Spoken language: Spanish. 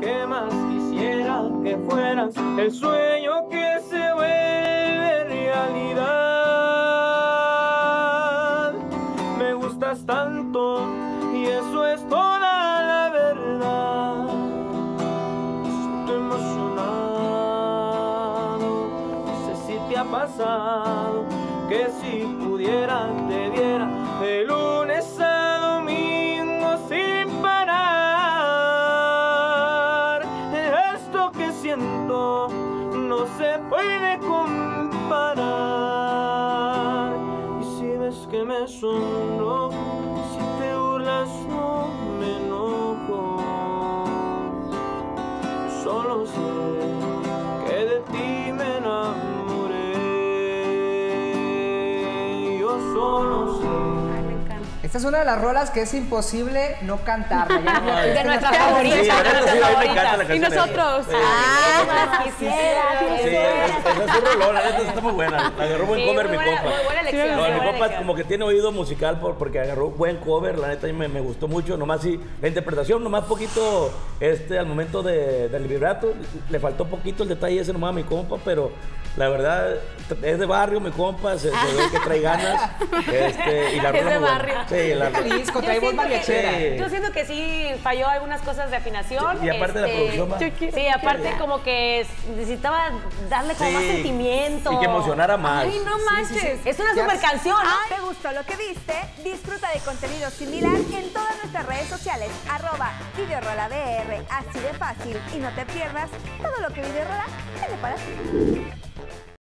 ¿Qué más quisiera que fueras el sueño que se vuelve realidad? Me gustas tanto y eso es toda la verdad. Estoy emocionado, no sé si te ha pasado, que si pudiera te diera de lunes a domingo sin parar. Esto que siento no se puede comparar. Y si ves que me sonrojo, si te burlas no me enojo. Yo solo sé que de ti me enamoré. Esta es una de las rolas que es imposible no cantarla. De nuestras favoritas. Y nosotros. Ah, quisiera. Sí, esa es un rolón, la neta está muy buena. La agarró buen cover mi compa. Muy buena elección. No, mi compa como que tiene oído musical porque agarró buen cover, la neta me gustó mucho. Nomás sí, la interpretación, nomás poquito, al momento del vibrato, le faltó poquito el detalle ese nomás a mi compa, pero la verdad es de barrio mi compa, se ve que trae ganas. Y la rola es de barrio. Sí, la Jalisco, trae voz mariachera. Yo siento que sí falló algunas cosas de afinación. Y aparte de la producción más. Sí, aparte como que necesitaba darle como más sentimiento. Y que emocionara más. Ay, no manches. Sí. Es una super canción, ¿no? Ay, ¿te gustó lo que viste? Disfruta de contenido similar en todas nuestras redes sociales. @VideoRolaBR. Así de fácil. Y no te pierdas todo lo que Video Rola tiene para ti.